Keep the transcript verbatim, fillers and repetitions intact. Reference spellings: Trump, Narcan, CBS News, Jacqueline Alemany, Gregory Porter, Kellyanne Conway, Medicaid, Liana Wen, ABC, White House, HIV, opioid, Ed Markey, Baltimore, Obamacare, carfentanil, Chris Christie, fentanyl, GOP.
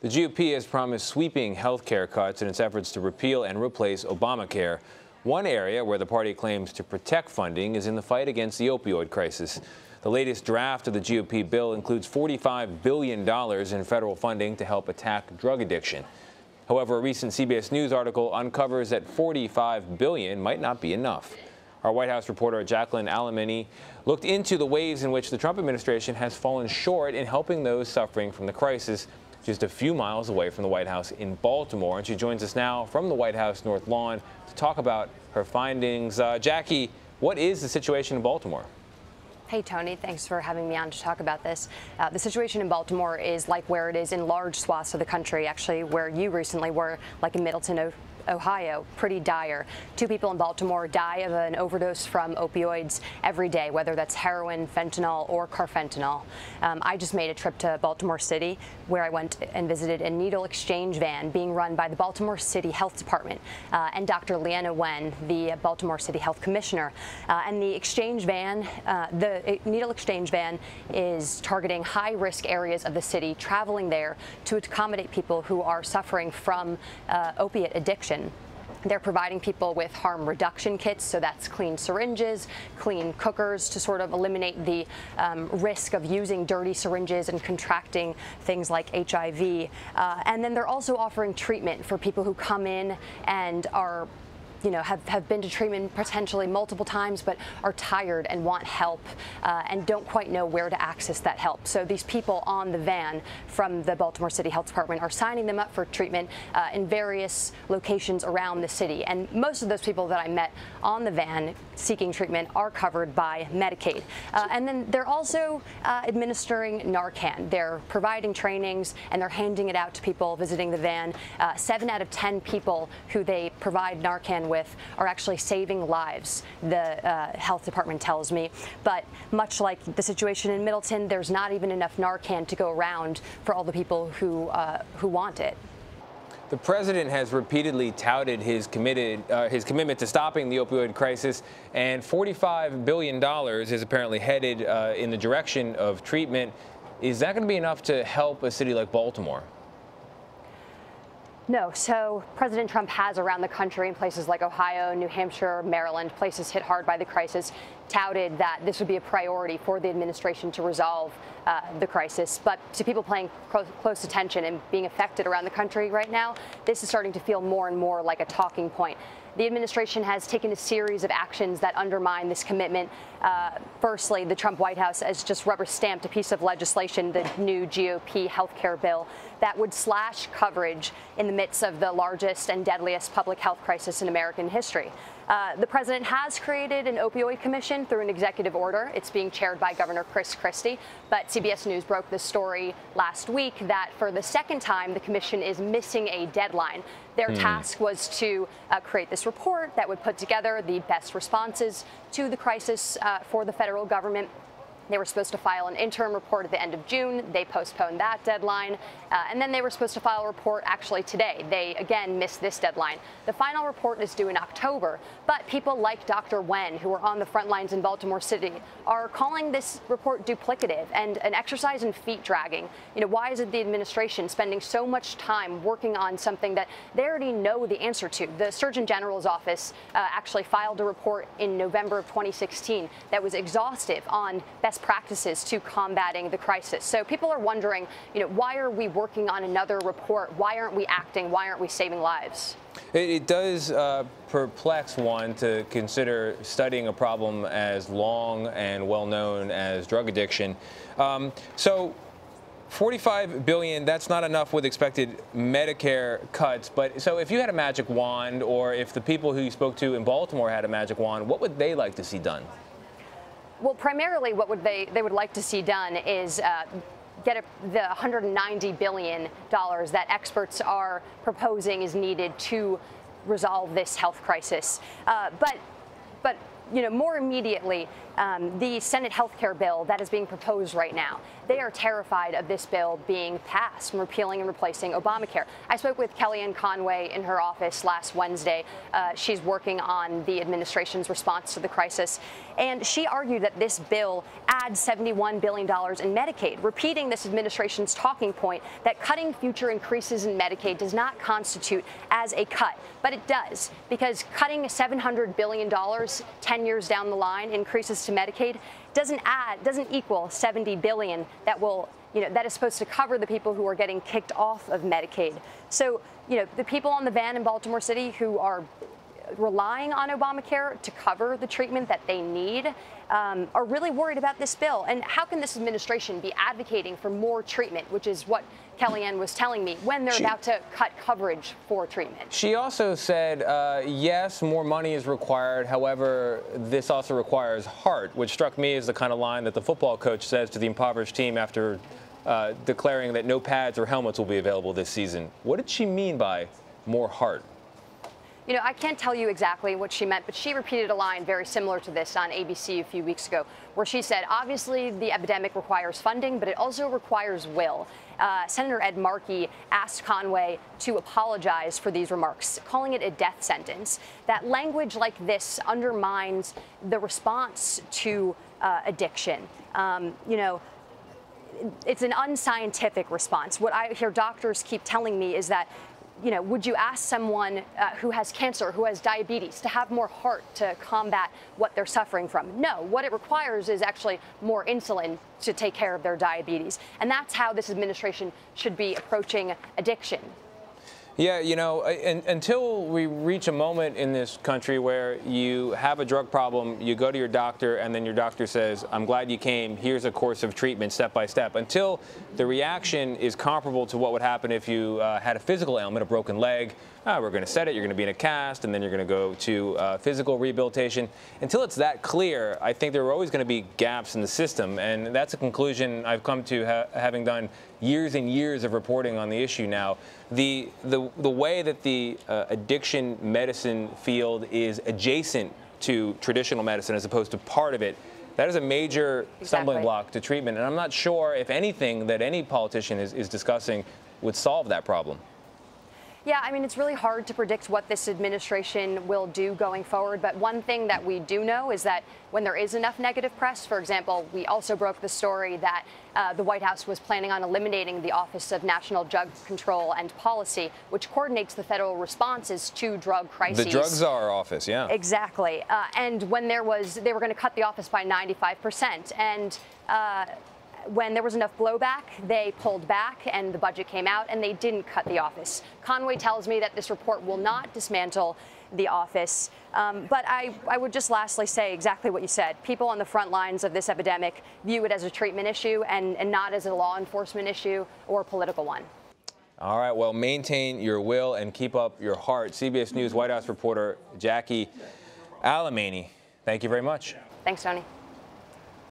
The G O P has promised sweeping health care cuts in its efforts to repeal and replace Obamacare. One area where the party claims to protect funding is in the fight against the opioid crisis. The latest draft of the G O P bill includes forty-five billion dollars in federal funding to help attack drug addiction. However, a recent C B S News article uncovers that forty-five billion dollars might not be enough. Our White House reporter Jacqueline Alemany looked into the ways in which the Trump administration has fallen short in helping those suffering from the crisis, just a few miles away from the White House in Baltimore. And she joins us now from the White House North Lawn to talk about her findings. Uh, Jackie, what is the situation in Baltimore? Hey, Tony, thanks for having me on to talk about this. Uh, the situation in Baltimore is like where it is in large swaths of the country, actually, where you recently were, like in Middleton, Ohio, pretty dire. Two people in Baltimore die of an overdose from opioids every day, whether that's heroin, fentanyl, or carfentanil. Um, I just made a trip to Baltimore City, where I went and visited a needle exchange van being run by the Baltimore City Health Department uh, and Doctor Liana Wen, the Baltimore City Health Commissioner. Uh, and the exchange van, uh, the The needle exchange van is targeting high-risk areas of the city, traveling there to accommodate people who are suffering from uh, opiate addiction. They're providing people with harm reduction kits, so that's clean syringes, clean cookers, to sort of eliminate the um, risk of using dirty syringes and contracting things like H I V. Uh, and then they're also offering treatment for people who come in and are you know, have, have been to treatment potentially multiple times, but are tired and want help uh, and don't quite know where to access that help. So these people on the van from the Baltimore City Health Department are signing them up for treatment uh, in various locations around the city. And most of those people that I met on the van seeking treatment are covered by Medicaid. Uh, and then they're also uh, administering Narcan. They're providing trainings and they're handing it out to people visiting the van. Uh, seven out of ten people who they provide Narcan with are actually saving lives, the uh, health department tells me. But much like the situation in Middleton, there's not even enough Narcan to go around for all the people who uh, who want it. The president has repeatedly touted his committed uh, his commitment to stopping the opioid crisis, and forty-five billion dollars is apparently headed uh, in the direction of treatment. Is that going to be enough to help a city like Baltimore? No. So President Trump has, around the country in places like Ohio, New Hampshire, Maryland, places hit hard by the crisis, touted that this would be a priority for the administration to resolve uh, the crisis. But to people paying close, close attention and being affected around the country right now, this is starting to feel more and more like a talking point. The administration has taken a series of actions that undermine this commitment. Uh, firstly, the Trump White House has just rubber-stamped a piece of legislation, the new G O P health care bill, that would slash coverage in the midst of the largest and deadliest public health crisis in American history. Uh, the president has created an opioid commission through an executive order. It's being chaired by Governor Chris Christie. But C B S News broke the story last week that for the second time, the commission is missing a deadline. Their mm. task was to uh, create this report that would put together the best responses to the crisis uh, for the federal government. They were supposed to file an interim report at the end of June. They postponed that deadline. Uh, and then they were supposed to file a report actually today. They, again, missed this deadline. The final report is due in October. But people like Doctor Wen, who are on the front lines in Baltimore City, are calling this report duplicative and an exercise in feet dragging. You know, why is it the administration spending so much time working on something that they already know the answer to? The Surgeon General's office uh, actually filed a report in November of twenty sixteen that was exhaustive on best practices to combating the crisis. So people are wondering, you know, why are we working on another report? Why aren't we acting? Why aren't we saving lives? It, it does uh, perplex one to consider studying a problem as long and well-known as drug addiction. Um, so forty-five billion dollars, that's not enough with expected Medicare cuts. But so if you had a magic wand, or if the people who you spoke to in Baltimore had a magic wand, what would they like to see done? Well, primarily what would they, they would like to see done is uh, get a, the one hundred ninety billion dollars that experts are proposing is needed to resolve this health crisis. Uh, but, but, you know, more immediately, um, the Senate health care bill that is being proposed right now. They are terrified of this bill being passed and repealing and replacing Obamacare. I spoke with Kellyanne Conway in her office last Wednesday. Uh, she's working on the administration's response to the crisis, and she argued that this bill adds seventy-one billion dollars in Medicaid, repeating this administration's talking point that cutting future increases in Medicaid does not constitute as a cut. But it does, because cutting seven hundred billion dollars ten years down the line increases to Medicaid doesn't add, doesn't equal seventy billion dollars that will, you know, that is supposed to cover the people who are getting kicked off of Medicaid. So, you know, the people on the van in Baltimore City who are relying on Obamacare to cover the treatment that they need um, are really worried about this bill. And how can this administration be advocating for more treatment, which is what Kellyanne was telling me, when they're she, about to cut coverage for treatment? She also said, uh, yes, more money is required. However, this also requires heart, which struck me as the kind of line that the football coach says to the impoverished team after uh, declaring that no pads or helmets will be available this season. What did she mean by more heart? You know, I can't tell you exactly what she meant, but she repeated a line very similar to this on A B C a few weeks ago, where she said, obviously, the epidemic requires funding, but it also requires will. Uh, Senator Ed Markey asked Conway to apologize for these remarks, calling it a death sentence. That language like this undermines the response to uh, addiction. Um, you know, it's an unscientific response. What I hear doctors keep telling me is that, you know, would you ask someone uh, who has cancer, who has diabetes, to have more heart to combat what they're suffering from? No. What it requires is actually more insulin to take care of their diabetes. And that's how this administration should be approaching addiction. Yeah, you know, and, until we reach a moment in this country where you have a drug problem, you go to your doctor, and then your doctor says, I'm glad you came, here's a course of treatment step by step, until the reaction is comparable to what would happen if you uh, had a physical ailment, a broken leg, oh, we're going to set it, you're going to be in a cast, and then you're going to go to uh, physical rehabilitation. Until it's that clear, I think there are always going to be gaps in the system, and that's a conclusion I've come to ha having done years and years of reporting on the issue now. The, the, the way that the uh, addiction medicine field is adjacent to traditional medicine as opposed to part of it, that is a major exactly. stumbling block to treatment. And I'm not sure if anything that any politician is, is discussing would solve that problem. Yeah, I mean, it's really hard to predict what this administration will do going forward. But one thing that we do know is that when there is enough negative press, for example, we also broke the story that uh, the White House was planning on eliminating the Office of National Drug Control and Policy, which coordinates the federal responses to drug crises. The Drug Czar office, yeah. Exactly. Uh, and when there was, they were going to cut the office by ninety-five percent. And uh, when there was enough blowback, they pulled back and the budget came out and they didn't cut the office. Conway tells me that this report will not dismantle the office. Um, but I, I would just lastly say exactly what you said. People on the front lines of this epidemic view it as a treatment issue and, and not as a law enforcement issue or a political one. All right. Well, maintain your will and keep up your heart. C B S News White House reporter Jackie Alemany, thank you very much. Thanks, Tony.